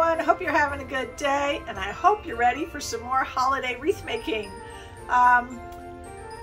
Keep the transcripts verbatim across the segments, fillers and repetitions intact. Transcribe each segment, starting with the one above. everyone. Hope you're having a good day, and I hope you're ready for some more holiday wreath making. Um,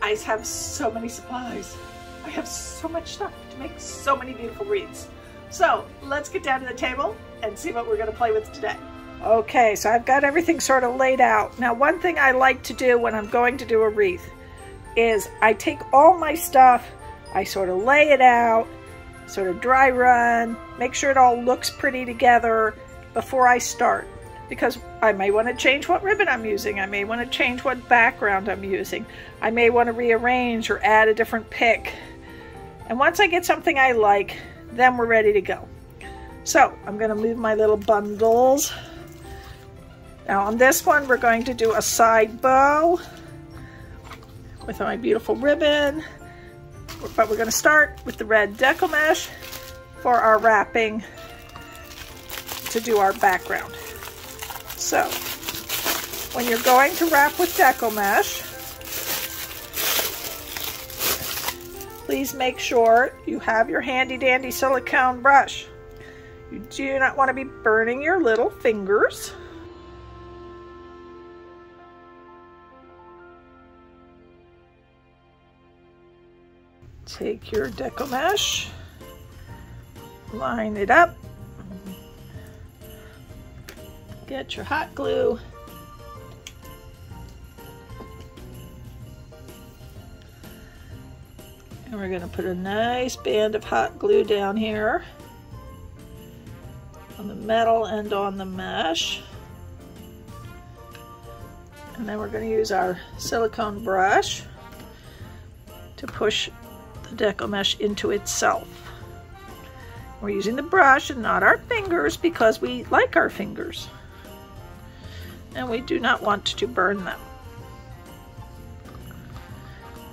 I have so many supplies. I have so much stuff to make so many beautiful wreaths. So let's get down to the table and see what we're going to play with today. Okay, so I've got everything sort of laid out. Now, one thing I like to do when I'm going to do a wreath is I take all my stuff, I sort of lay it out, sort of dry run, make sure it all looks pretty together before I start, because I may want to change what ribbon I'm using, I may want to change what background I'm using, I may want to rearrange or add a different pick. And once I get something I like, then we're ready to go. So I'm going to move my little bundles. Now on this one, we're going to do a side bow with my beautiful ribbon, but we're going to start with the red deco mesh for our wrapping to do our background. So when you're going to wrap with deco mesh, please make sure you have your handy dandy silicone brush. You do not want to be burning your little fingers. Take your deco mesh, line it up, get your hot glue, and we're going to put a nice band of hot glue down here on the metal and on the mesh, and then we're going to use our silicone brush to push the deco mesh into itself. We're using the brush and not our fingers because we like our fingers and we do not want to burn them,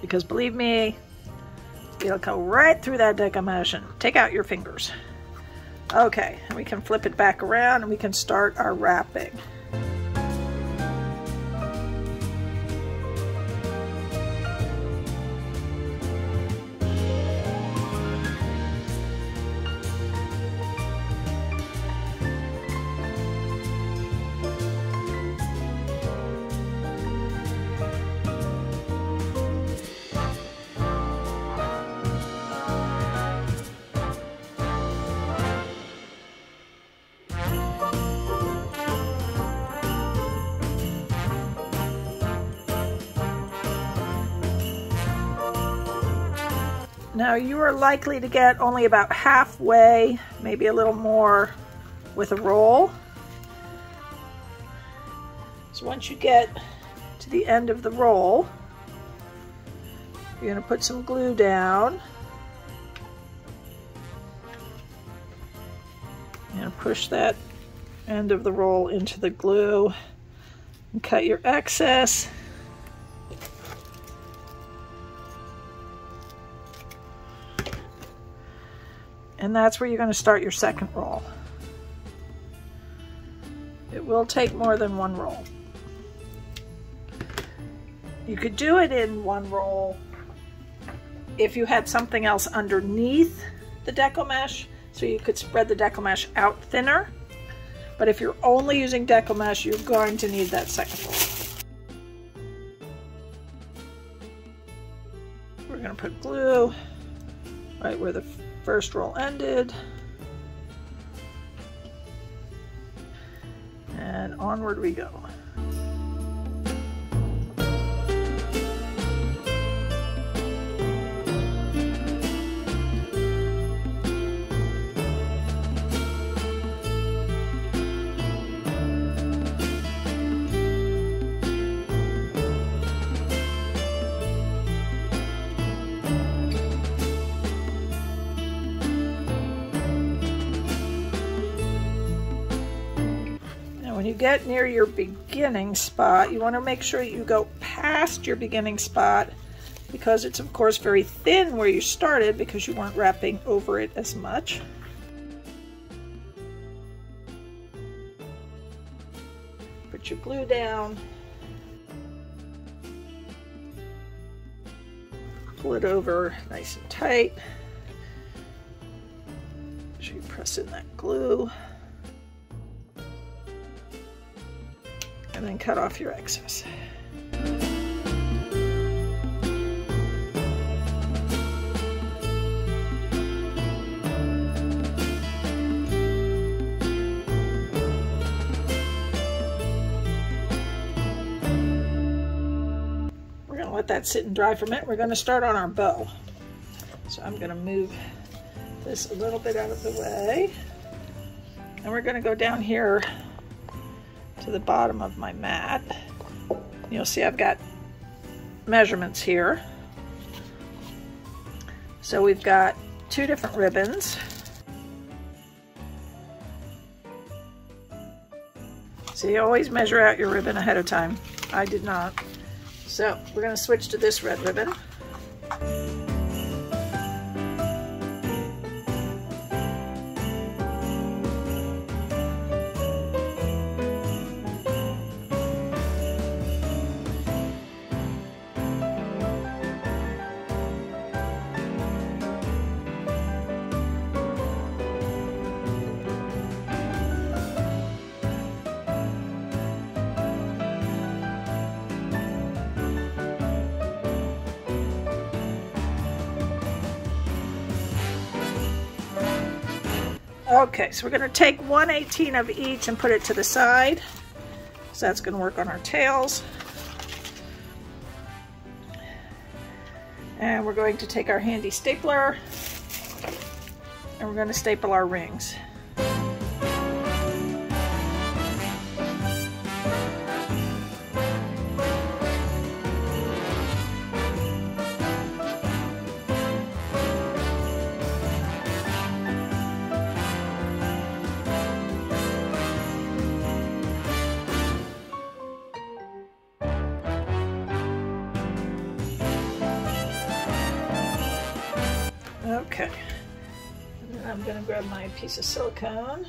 because believe me, it'll go right through that deco mesh and take out your fingers. Okay, and we can flip it back around and we can start our wrapping. Now you are likely to get only about halfway, maybe a little more with a roll. So once you get to the end of the roll, you're going to put some glue down. You're going to push that end of the roll into the glue and cut your excess. And that's where you're going to start your second roll. It will take more than one roll. You could do it in one roll if you had something else underneath the deco mesh, so you could spread the deco mesh out thinner. But if you're only using deco mesh, you're going to need that second roll. We're going to put glue right where the first roll ended, and onward we go. You get near your beginning spot, you want to make sure you go past your beginning spot, because it's of course very thin where you started because you weren't wrapping over it as much. Put your glue down, pull it over nice and tight, make sure you press in that glue. and then cut off your excess. We're going to let that sit and dry for a minute. We're going to start on our bow. So I'm going to move this a little bit out of the way. And we're going to go down here to the bottom of my mat. You'll see I've got measurements here. So we've got two different ribbons. So you always measure out your ribbon ahead of time. I did not. So we're going to switch to this red ribbon. Okay, so we're going to take one eighteen of each and put it to the side. So that's going to work on our tails. And we're going to take our handy stapler and we're going to staple our rings. Okay, and then I'm going to grab my piece of silicone,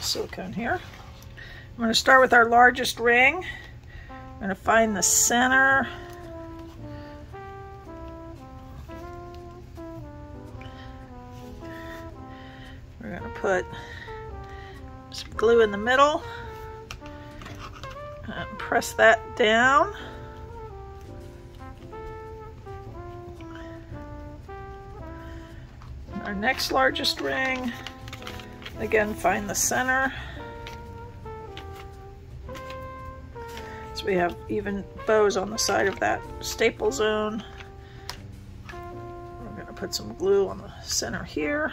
silicone here. I'm going to start with our largest ring. I'm going to find the center. We're going to put some glue in the middle and press that down. Our next largest ring, again, find the center. So we have even bows on the side of that staple zone. We're going to put some glue on the center here.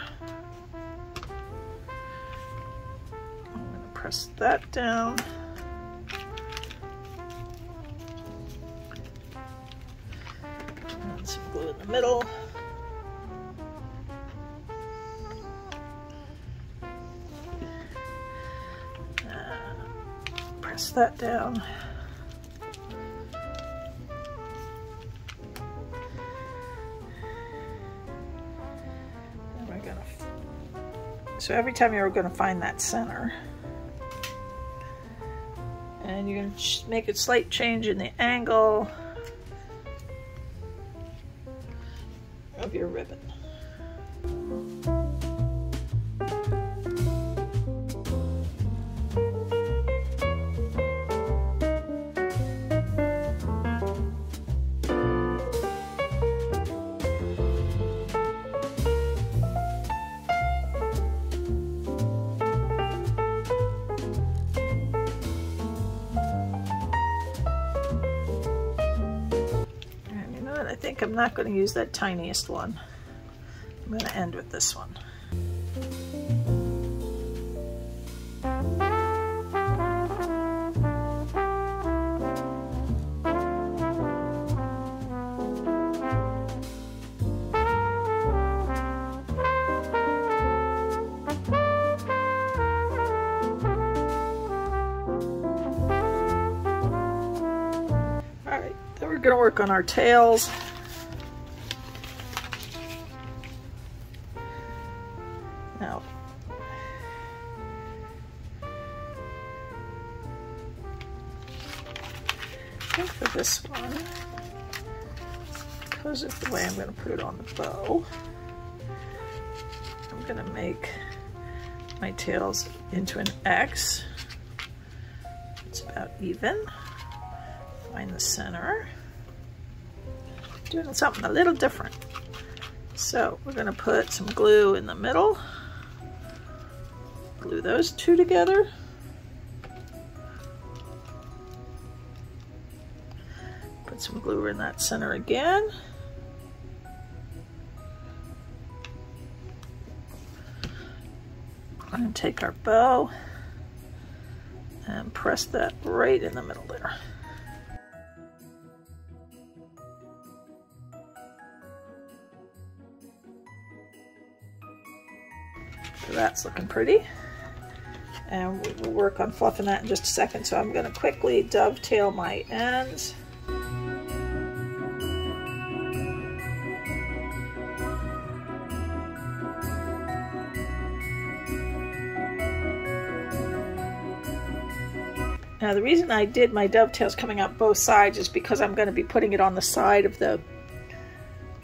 I'm going to press that down. And some glue in the middle. Press that down. And we're gonna, so every time you're going to find that center, and you're going to make a slight change in the angle of your ribbon. I think I'm not going to use that tiniest one. I'm going to end with this one. All right, then we're going to work on our tails. Now, I think for this one, because of the way I'm going to put it on the bow, I'm going to make my tails into an X. it's about even. Find the center. Doing something a little different. So we're gonna put some glue in the middle. Glue those two together. Put some glue in that center again. I'm gonna take our bow and press that right in the middle there. So that's looking pretty. And we will work on fluffing that in just a second. So I'm going to quickly dovetail my ends. Now the reason I did my dovetails coming up both sides is because I'm going to be putting it on the side of the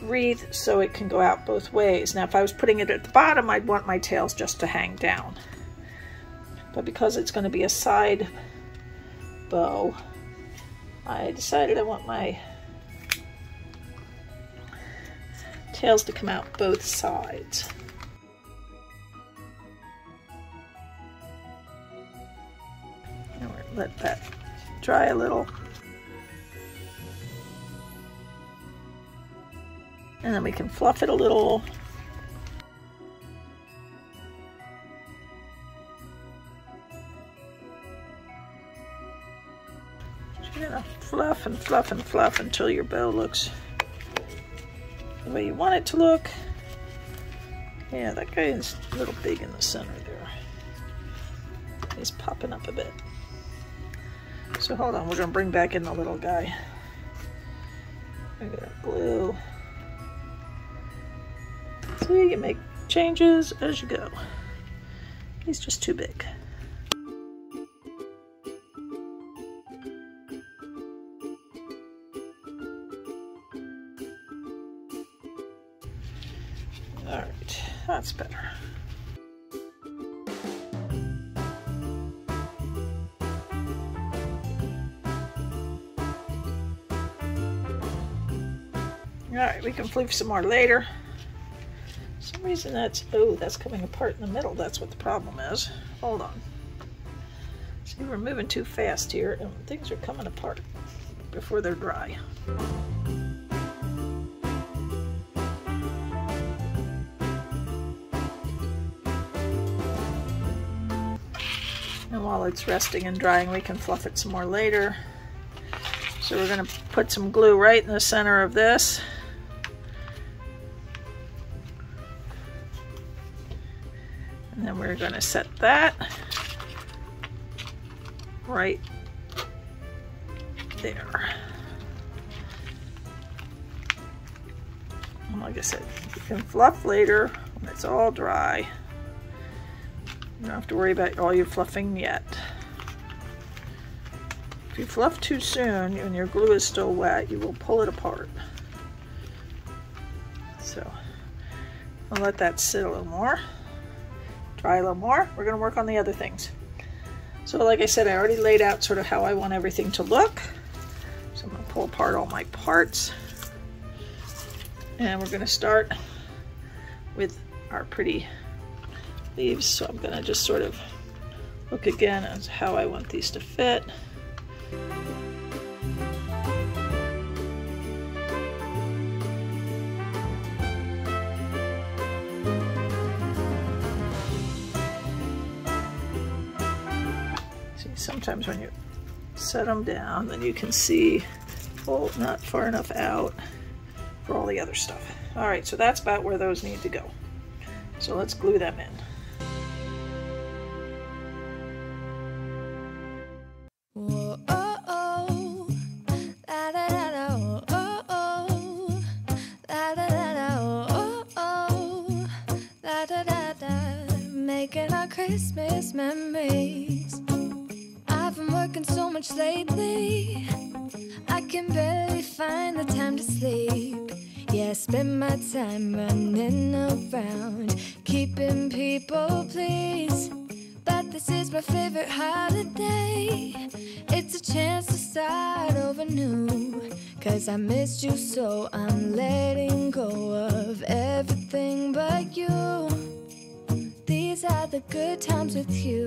wreath so it can go out both ways. Now if I was putting it at the bottom, I'd want my tails just to hang down. But because it's going to be a side bow, I decided I want my tails to come out both sides. Let that dry a little. And then we can fluff it a little. Just gonna fluff and fluff and fluff until your bow looks the way you want it to look. Yeah, that guy is a little big in the center there. He's popping up a bit. So hold on, we're gonna bring back in the little guy. I'm gonna glue. So you can make changes as you go. He's just too big. All right, that's better. Alright, we can fluff some more later. For some reason that's, oh, that's coming apart in the middle. That's what the problem is. Hold on. See, we're moving too fast here and things are coming apart before they're dry. And while it's resting and drying, we can fluff it some more later. So we're going to put some glue right in the center of this. And then we're going to set that right there. And like I said, you can fluff later when it's all dry. You don't have to worry about all your fluffing yet. If you fluff too soon and your glue is still wet, you will pull it apart. So I'll let that sit a little more. Dry a little more. We're going to work on the other things. So like I said, I already laid out sort of how I want everything to look. So I'm going to pull apart all my parts. And we're going to start with our pretty leaves. So I'm going to just sort of look again at how I want these to fit. Sometimes when you set them down, then you can see, oh, not far enough out for all the other stuff. All right, so that's about where those need to go. So let's glue them in. Making our Christmas memories. I've been working so much lately, I can barely find the time to sleep. Yeah, I spend my time running around, keeping people pleased. But this is my favorite holiday, 'Cause I missed you so, I'm letting go of everything but you. These are the good times with you.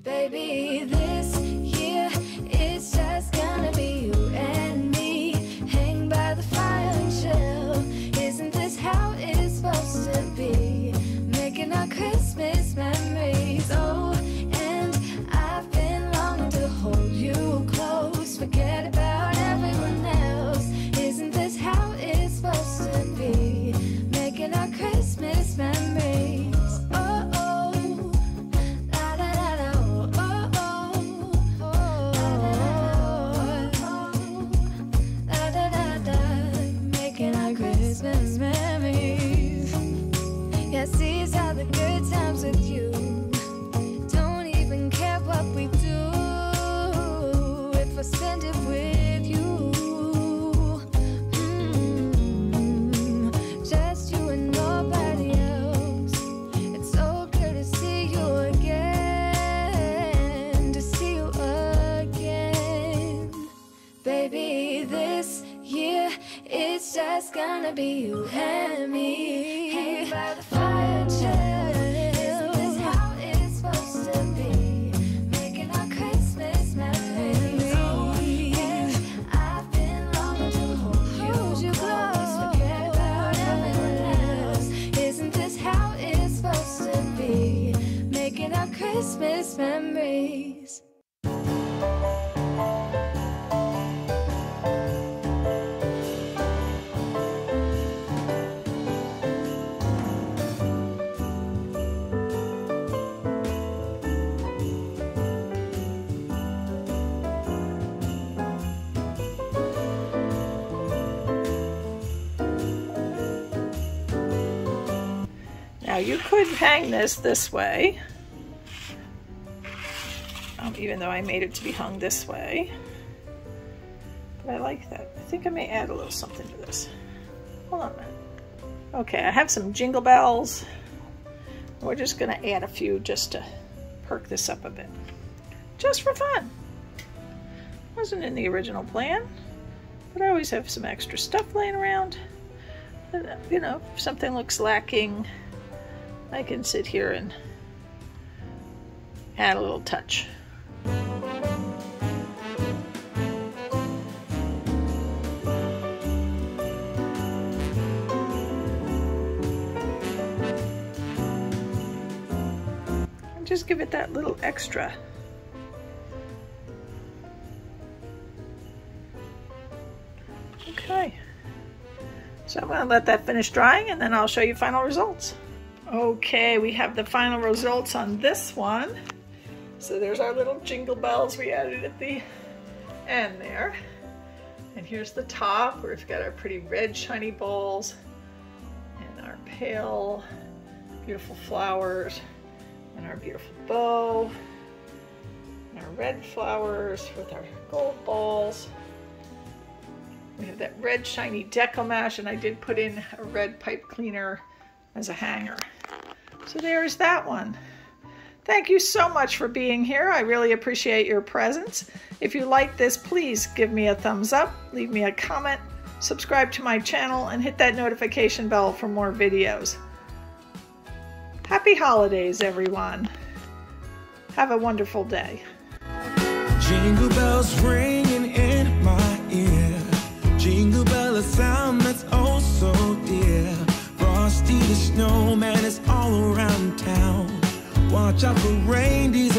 Baby, this year, it's just gonna be you and me. Hang by the fire and chill. Isn't this how it's supposed to be? Making our Christmas memories, oh. And I've been longing to hold you close. Forget about everyone else. Isn't this how it's supposed to be? Making our Christmas memories, oh, oh. Christmas memories. Yes, these are the good times with you. Don't even care what we do if I spend it with you. Mm-hmm. Just you and nobody else. It's so good to see you again, to see you again. Baby, this year, it's just gonna be you and me. Hang by the fire and chill. Isn't this how it's supposed to be? Making our Christmas memories. Oh, yeah. I've been longing to hold you close. Forget about everyone else. Isn't this how it's supposed to be? Making our Christmas memories. Now you could hang this this way, um, even though I made it to be hung this way, but I like that. I think I may add a little something to this. Hold on a minute. Okay, I have some jingle bells. We're just gonna add a few just to perk this up a bit, just for fun. Wasn't in the original plan, but I always have some extra stuff laying around. You know, if something looks lacking, I can sit here and add a little touch. And just give it that little extra. Okay. So I'm going to let that finish drying and then I'll show you final results. Okay, we have the final results on this one. So there's our little jingle bells we added at the end there. And here's the top where we've got our pretty red shiny balls and our pale beautiful flowers and our beautiful bow and our red flowers with our gold balls. We have that red shiny decollage, and I did put in a red pipe cleaner as a hanger. So there's that one. Thank you so much for being here. I really appreciate your presence. If you like this, please give me a thumbs up, leave me a comment, subscribe to my channel, and hit that notification bell for more videos. Happy holidays, everyone. Have a wonderful day. Jingle bells ringing in my ear. Jingle bell, a sound that's oh so dear. Frosty the snowman is all around town. Watch out for reindeers.